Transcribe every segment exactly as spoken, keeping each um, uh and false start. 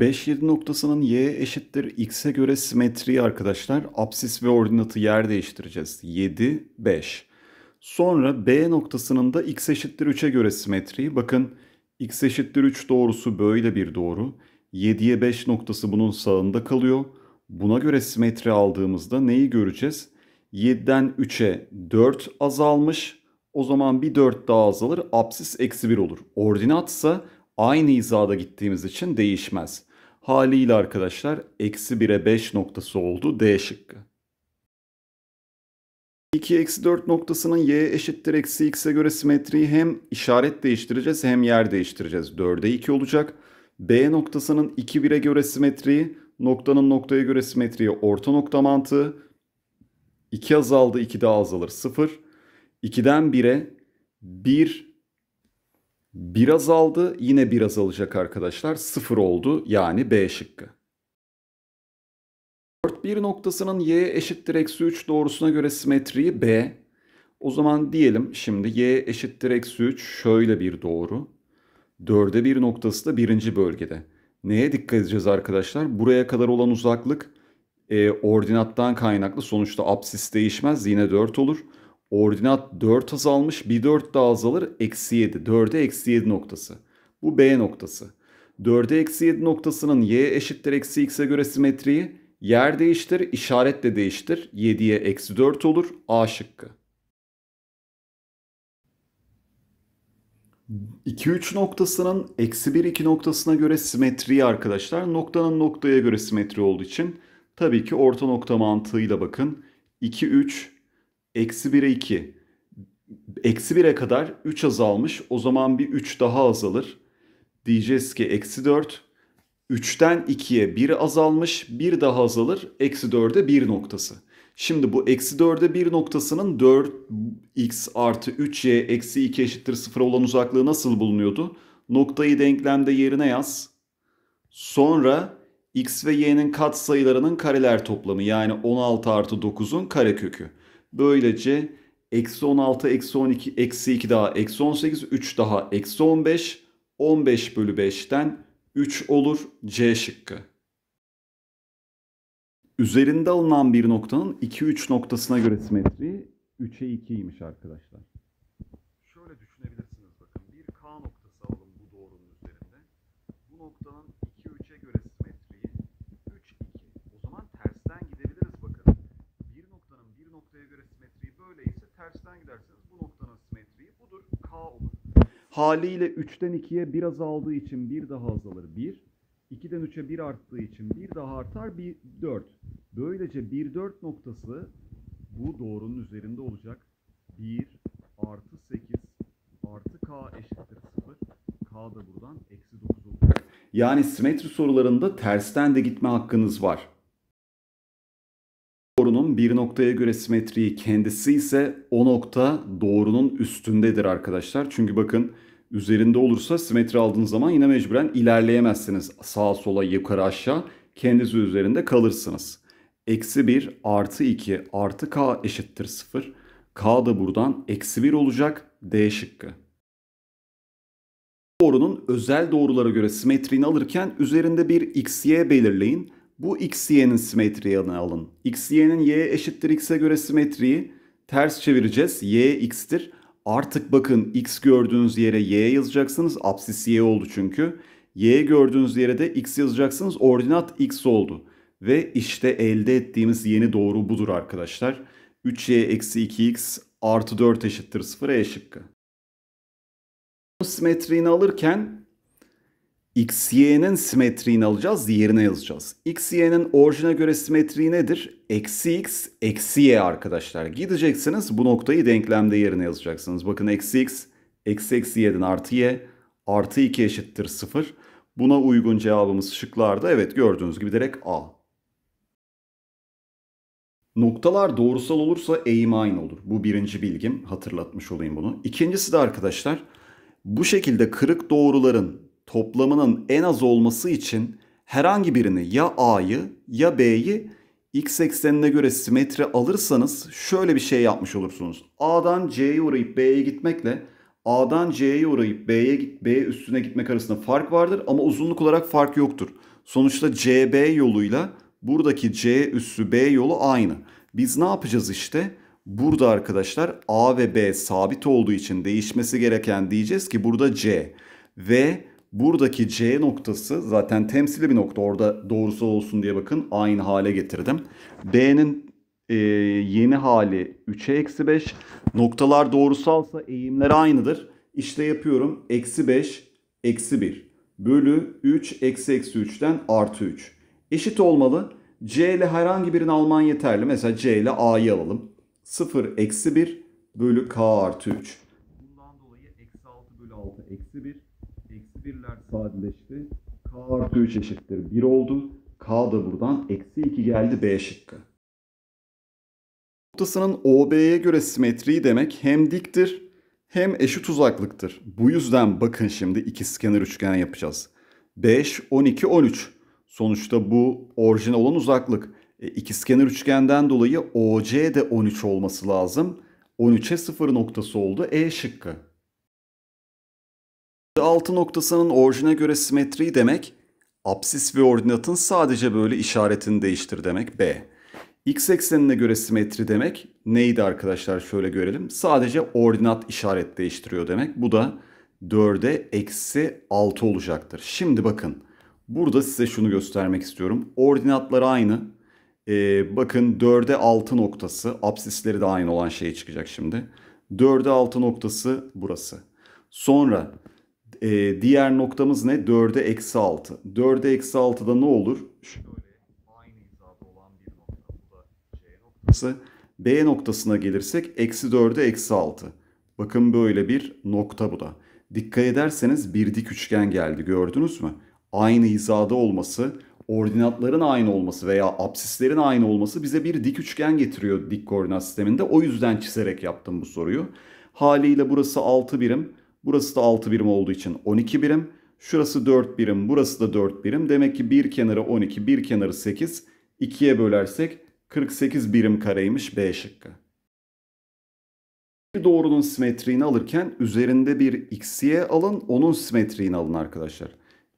beş, yedi noktasının y eşittir x'e göre simetriği arkadaşlar absis ve ordinatı yer değiştireceğiz. yedi, beş. Sonra b noktasının da x eşittir üç'e göre simetriği. Bakın x eşittir üç doğrusu böyle bir doğru. yediye beş noktası bunun sağında kalıyor. Buna göre simetri aldığımızda neyi göreceğiz? yediden üç'e dört azalmış. O zaman bir dört daha azalır. Absis eksi bir olur. Ordinatsa aynı hizada gittiğimiz için değişmez. Haliyle arkadaşlar eksi bir'e beş noktası oldu. D şıkkı. iki, eksi dört noktasının y eşittir eksi x'e göre simetriği hem işaret değiştireceğiz hem yer değiştireceğiz. dörde iki olacak. B noktasının iki, bir'e göre simetriği, noktanın noktaya göre simetriği orta nokta mantığı. iki azaldı, iki daha azalır sıfır. ikiden bir'e bir, bir azaldı, yine bir azalacak arkadaşlar, sıfır oldu, yani B şıkkı. dört, bir noktasının y eşittir eksi üç doğrusuna göre simetriği B. O zaman diyelim şimdi y eşittir eksi üç şöyle bir doğru. dörde bir noktası da birinci bölgede. Neye dikkat edeceğiz arkadaşlar? Buraya kadar olan uzaklık e, ordinattan kaynaklı. Sonuçta absis değişmez. Yine dört olur. Ordinat dört azalmış. Bir dört daha azalır. Eksi yedi. dörde eksi yedi noktası. Bu B noktası. dörde eksi yedi noktasının y eşittir eksi x'e göre simetriği yer değiştir. İşaretle değiştir. yediye eksi dört olur. A şıkkı. iki, üç noktasının eksi bir, iki noktasına göre simetriği arkadaşlar. Noktanın noktaya göre simetri olduğu için tabii ki orta nokta mantığıyla bakın. iki, üç, eksi bir'e iki. Eksi bir'e kadar üç azalmış. O zaman bir üç daha azalır. Diyeceğiz ki eksi dört. üçten iki'ye bir azalmış. bir daha azalır. Eksi dörde bir noktası. Şimdi bu eksi dörde bir noktasının dört x artı üç y eksi iki eşittir sıfıra olan uzaklığı nasıl bulunuyordu? Noktayı denklemde yerine yaz. Sonra x ve y'nin katsayılarının kareler toplamı, yani on altı artı dokuz'un karekökü. Böylece eksi on altı, eksi on iki, eksi iki daha eksi on sekiz, üç daha eksi on beş, on beş bölü beş'ten üç olur. C şıkkı. Üzerinde alınan bir noktanın iki, üç noktasına göre simetriği üç'e iki'ymiş arkadaşlar. Şöyle düşünebilirsiniz bakın. Bir K noktası alalım bu doğrunun üzerinde. Bu noktanın iki, üç'e göre simetriği üç, iki. O zaman tersten gidebiliriz bakın. Bir noktanın bir noktaya göre simetriği böyleyse tersten giderseniz bu noktanın simetriği budur. K olur. Haliyle üçten iki'ye bir azaldığı için bir daha azalır. bir. iki'den üç'e bir arttığı için bir daha artar, bir dört. Böylece bir dört noktası bu doğrunun üzerinde olacak. bir artı sekiz artı k eşittir sıfır. K da buradan eksi dokuz olacak. Yani simetri sorularında tersten de gitme hakkınız var. Doğrunun bir noktaya göre simetriği kendisi ise o nokta doğrunun üstündedir arkadaşlar. Çünkü bakın, üzerinde olursa simetri aldığınız zaman yine mecburen ilerleyemezsiniz. Sağa sola, yukarı aşağı, kendisi üzerinde kalırsınız. Eksi bir artı iki artı k eşittir sıfır. K da buradan eksi bir olacak. D şıkkı. Doğrunun özel doğrulara göre simetriğini alırken üzerinde bir xy belirleyin. Bu xy'nin simetriğini alın. Xy'nin y eşittir x'e göre simetriği ters çevireceğiz. Y x'tir. Artık bakın x gördüğünüz yere y yazacaksınız. Absis y oldu çünkü. Y gördüğünüz yere de x yazacaksınız. Ordinat x oldu. Ve işte elde ettiğimiz yeni doğru budur arkadaşlar. üç y eksi iki x artı dört eşittir sıfır. E şıkkı. Simetriğini alırken xy'nin simetriğini alacağız. Yerine yazacağız. Xy'nin orijine göre simetriği nedir? Eksi x, eksi y arkadaşlar. Gideceksiniz bu noktayı denklemde yerine yazacaksınız. Bakın eksi x, eksi eksi y'den artı y, artı iki eşittir sıfır. Buna uygun cevabımız şıklarda. Evet, gördüğünüz gibi direkt A. Noktalar doğrusal olursa eğim aynı olur. Bu birinci bilgim. Hatırlatmış olayım bunu. İkincisi de arkadaşlar, bu şekilde kırık doğruların toplamının en az olması için herhangi birini, ya A'yı ya B'yi x eksenine göre simetri alırsanız şöyle bir şey yapmış olursunuz. A'dan C'ye uğrayıp B'ye gitmekle A'dan C'ye uğrayıp B'ye B üstüne gitmek arasında fark vardır ama uzunluk olarak fark yoktur. Sonuçta C B yoluyla buradaki C üssü B yolu aynı. Biz ne yapacağız işte? Burada arkadaşlar A ve B sabit olduğu için değişmesi gereken diyeceğiz ki burada C. Ve buradaki C noktası zaten temsili bir nokta. Orada doğrusu olsun diye bakın aynı hale getirdim. B'nin e, yeni hali üçe eksi beş. Noktalar doğrusalsa eğimler aynıdır. İşte yapıyorum. eksi beş eksi bir. Bölü üç eksi eksi üçten artı üç. Eşit olmalı. C ile herhangi birini alman yeterli. Mesela C ile A'yı alalım. sıfır eksi bir bölü K artı üç. Bundan dolayı eksi altı bölü altı eksi bir. Eksi birler sadeleşti. K artı üç eşittir bir oldu. K da buradan eksi iki geldi B şıkkı. Noktasının O B'ye göre simetriği demek hem diktir hem eşit uzaklıktır. Bu yüzden bakın şimdi ikizkenar üçgen yapacağız. beş on iki on üç. Sonuçta bu orijinal olan uzaklık. E, ikizkenar üçgenden dolayı O C de on üç olması lazım. on üçe sıfır noktası oldu. E şıkkı. altı noktasının orijine göre simetriği demek absis ve ordinatın sadece böyle işaretini değiştir demek. B. X eksenine göre simetri demek neydi arkadaşlar? Şöyle görelim. Sadece ordinat işaret değiştiriyor demek. Bu da dörde eksi altı olacaktır. Şimdi bakın. Burada size şunu göstermek istiyorum. Ordinatlar aynı. Ee, bakın dörde altı noktası. Apsisleri de aynı olan şey çıkacak şimdi. dörde altı noktası burası. Sonra e, diğer noktamız ne? dörde eksi altı. dörde eksi altıda ne olur? Şöyle aynı hizada olan bir nokta. Bu da C noktası. B noktasına gelirsek eksi dörde eksi altı. Bakın böyle bir nokta bu da. Dikkat ederseniz bir dik üçgen geldi. Gördünüz mü? Aynı hizada olması, ordinatların aynı olması veya apsislerin aynı olması bize bir dik üçgen getiriyor dik koordinat sisteminde. O yüzden çizerek yaptım bu soruyu. Haliyle burası altı birim, burası da altı birim olduğu için on iki birim. Şurası dört birim, burası da dört birim. Demek ki bir kenarı on iki, bir kenarı sekiz. ikiye bölersek kırk sekiz birim kareymiş B şıkkı. Bir doğrunun simetriğini alırken üzerinde bir x'ye alın, onun simetriğini alın arkadaşlar.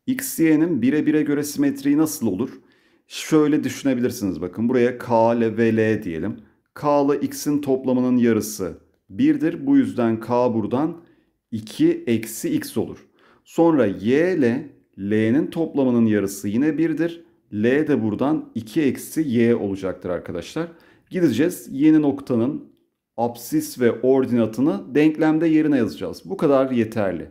X Y'nin bire bire göre simetriği nasıl olur? Şöyle düşünebilirsiniz bakın. Buraya K ile V L diyelim. K ile X'in toplamının yarısı birdir. Bu yüzden K buradan iki eksi X olur. Sonra Y ile L'nin toplamının yarısı yine birdir. L de buradan iki eksi Y olacaktır arkadaşlar. Gideceğiz. Yeni noktanın apsis ve ordinatını denklemde yerine yazacağız. Bu kadar yeterli.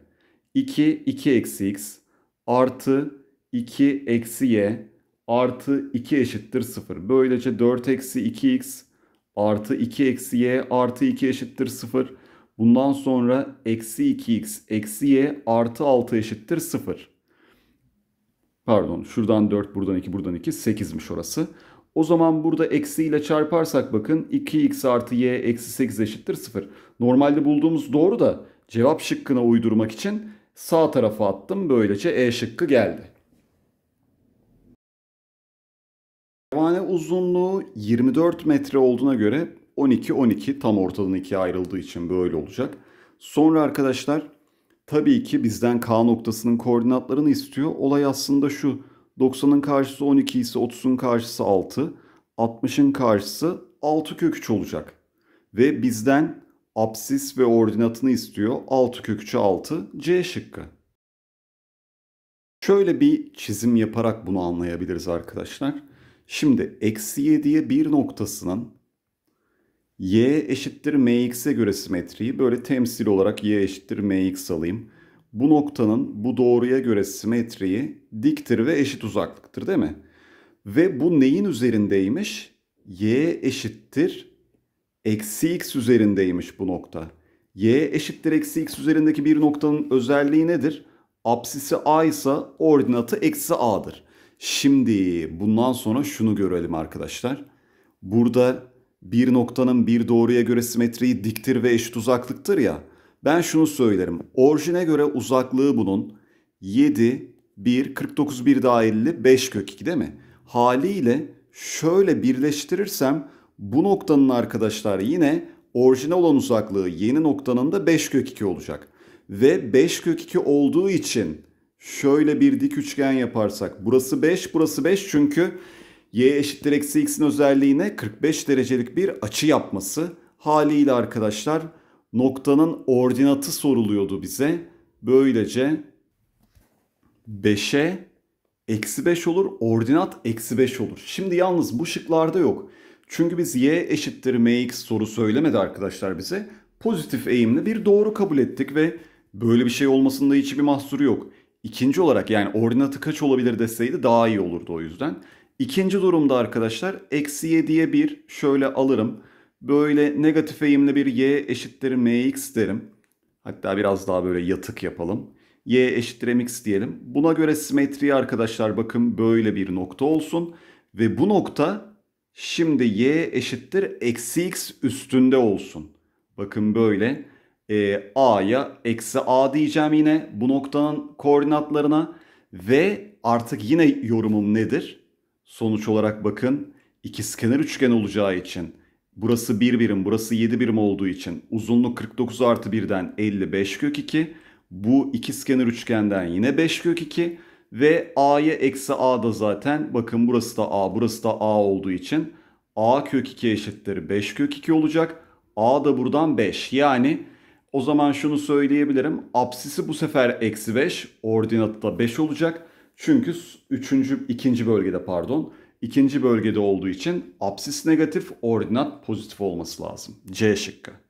iki, iki eksi X. Artı iki eksi y artı iki eşittir sıfır. Böylece dört eksi iki x artı iki eksi y artı iki eşittir sıfır. Bundan sonra eksi iki x eksi y artı altı eşittir sıfır. Pardon şuradan dört buradan iki buradan iki sekizmiş orası. O zaman burada eksi ile çarparsak bakın iki x artı y eksi sekiz eşittir sıfır. Normalde bulduğumuz doğru da cevap şıkkına uydurmak için sağ tarafa attım. Böylece E şıkkı geldi. Pervane uzunluğu yirmi dört metre olduğuna göre on iki on iki tam ortadan ikiye ayrıldığı için böyle olacak. Sonra arkadaşlar tabii ki bizden K noktasının koordinatlarını istiyor. Olay aslında şu. doksanın karşısı on iki ise otuzun karşısı altı. altmışın karşısı altı kök üç olacak. Ve bizden apsis ve ordinatını istiyor. altı kök üçe altı C şıkkı. Şöyle bir çizim yaparak bunu anlayabiliriz arkadaşlar. Şimdi eksi yediye bir noktasının y eşittir mx'e göre simetriği böyle temsil olarak y eşittir mx alayım. Bu noktanın bu doğruya göre simetriği diktir ve eşit uzaklıktır değil mi? Ve bu neyin üzerindeymiş? Y eşittir eksi x üzerindeymiş bu nokta. Y eşittir eksi x üzerindeki bir noktanın özelliği nedir? Apsisi a ise ordinatı eksi a'dır. Şimdi bundan sonra şunu görelim arkadaşlar. Burada bir noktanın bir doğruya göre simetriği diktir ve eşit uzaklıktır ya. Ben şunu söylerim. Orijine göre uzaklığı bunun yedi, bir, kırk dokuz, bir daha elli, beş kök iki değil mi? Haliyle şöyle birleştirirsem bu noktanın arkadaşlar yine orijine olan uzaklığı yeni noktanın da beş kök iki olacak. Ve beş kök iki olduğu için şöyle bir dik üçgen yaparsak burası beş, burası beş, çünkü y eşittir eksi x'in özelliğine kırk beş derecelik bir açı yapması haliyle arkadaşlar noktanın ordinatı soruluyordu bize. Böylece beşe eksi beş olur, ordinat eksi beş olur. Şimdi yalnız bu şıklarda yok. Çünkü biz y eşittir mx soru söylemedi arkadaşlar bize. Pozitif eğimli bir doğru kabul ettik ve böyle bir şey olmasında hiçbir mahsuru yok. İkinci olarak, yani ordinatı kaç olabilir deseydi daha iyi olurdu o yüzden. İkinci durumda arkadaşlar eksi yediye bir şöyle alırım. Böyle negatif eğimli bir y eşittir mx derim. Hatta biraz daha böyle yatık yapalım. Y eşittir mx diyelim. Buna göre simetriği arkadaşlar bakın böyle bir nokta olsun. Ve bu nokta şimdi y eşittir eksi x üstünde olsun. Bakın böyle e, a'ya eksi a diyeceğim yine bu noktanın koordinatlarına. Ve artık yine yorumum nedir? Sonuç olarak bakın ikizkenar üçgen olacağı için. Burası bir birim, burası yedi birim olduğu için uzunluk kırk dokuz artı birden elli beş kök iki. Bu ikizkenar üçgenden yine beş kök iki ve a'ya eksi a da zaten bakın burası da a, burası da a olduğu için a kök iki eşittir beş kök iki olacak. A da buradan beş, yani o zaman şunu söyleyebilirim. Apsisi bu sefer eksi beş, ordinatı da beş olacak. Çünkü üçüncü, ikinci bölgede pardon. İkinci bölgede olduğu için apsis negatif, ordinat pozitif olması lazım. C şıkkı.